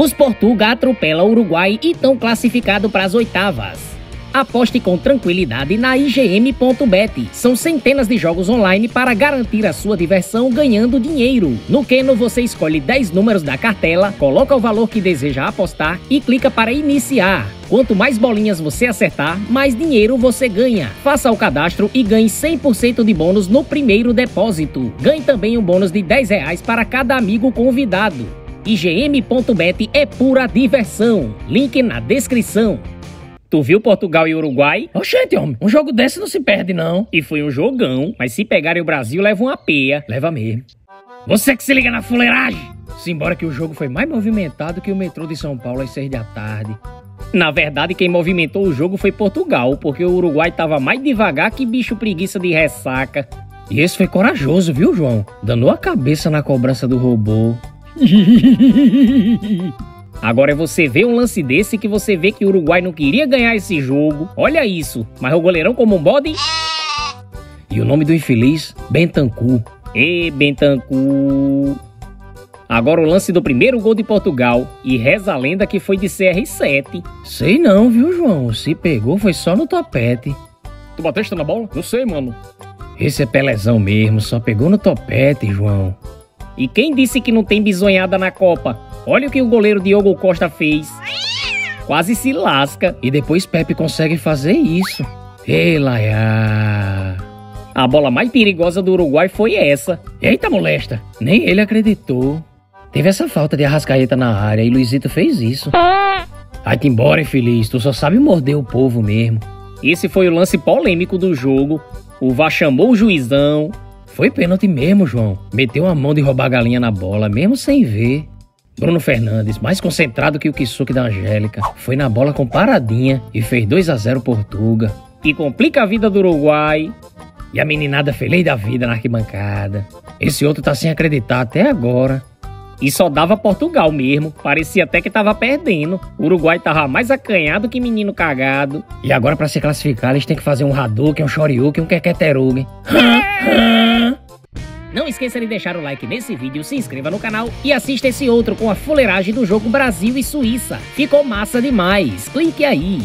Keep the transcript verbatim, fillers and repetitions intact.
Os Portuga atropelam o Uruguai e estão classificados para as oitavas. Aposte com tranquilidade na i g m ponto bet. São centenas de jogos online para garantir a sua diversão ganhando dinheiro. No Keno você escolhe dez números da cartela, coloca o valor que deseja apostar e clica para iniciar. Quanto mais bolinhas você acertar, mais dinheiro você ganha. Faça o cadastro e ganhe cem por cento de bônus no primeiro depósito. Ganhe também um bônus de dez reais para cada amigo convidado. i g m ponto bet é pura diversão. Link na descrição. Tu viu Portugal e Uruguai? Oxente, homem, um jogo desse não se perde, não. E foi um jogão, mas se pegarem o Brasil, leva uma peia. Leva mesmo. Você que se liga na fuleiragem! Simbora que o jogo foi mais movimentado que o metrô de São Paulo às seis da tarde. Na verdade, quem movimentou o jogo foi Portugal, porque o Uruguai tava mais devagar que bicho preguiça de ressaca. E esse foi corajoso, viu, João? Danou a cabeça na cobrança do robô. Agora é você ver um lance desse que você vê que o Uruguai não queria ganhar esse jogo. Olha isso. Mas o goleirão como um bode. E o nome do infeliz? Bentancur. Ê, Bentancur. Agora o lance do primeiro gol de Portugal. E reza a lenda que foi de C R sete. Sei não, viu, João? Se pegou foi só no topete. Tu bateste na bola? Eu sei, mano. Esse é Pelezão mesmo. Só pegou no topete, João. E quem disse que não tem bisonhada na Copa? Olha o que o goleiro Diogo Costa fez. Quase se lasca. E depois Pepe consegue fazer isso. Ei, Laia. A bola mais perigosa do Uruguai foi essa. Eita, molesta. Nem ele acreditou. Teve essa falta de Arrascaeta na área e Luizito fez isso. Vai-te embora, infeliz. Tu só sabe morder o povo mesmo. Esse foi o lance polêmico do jogo. O V A R chamou o juizão. Foi pênalti mesmo, João. Meteu a mão de roubar a galinha na bola, mesmo sem ver. Bruno Fernandes, mais concentrado que o Kisuke da Angélica, foi na bola com paradinha e fez dois a zero Portuga. E complica a vida do Uruguai. E a meninada feliz da vida na arquibancada. Esse outro tá sem acreditar até agora. E só dava Portugal mesmo. Parecia até que tava perdendo. O Uruguai tava mais acanhado que menino cagado. E agora pra se classificar eles têm que fazer um Hadouken, um Shoryuken, um Keketerugen. Não esqueça de deixar o like nesse vídeo, se inscreva no canal e assista esse outro com a fuleiragem do jogo Brasil e Suíça. Ficou massa demais, clique aí!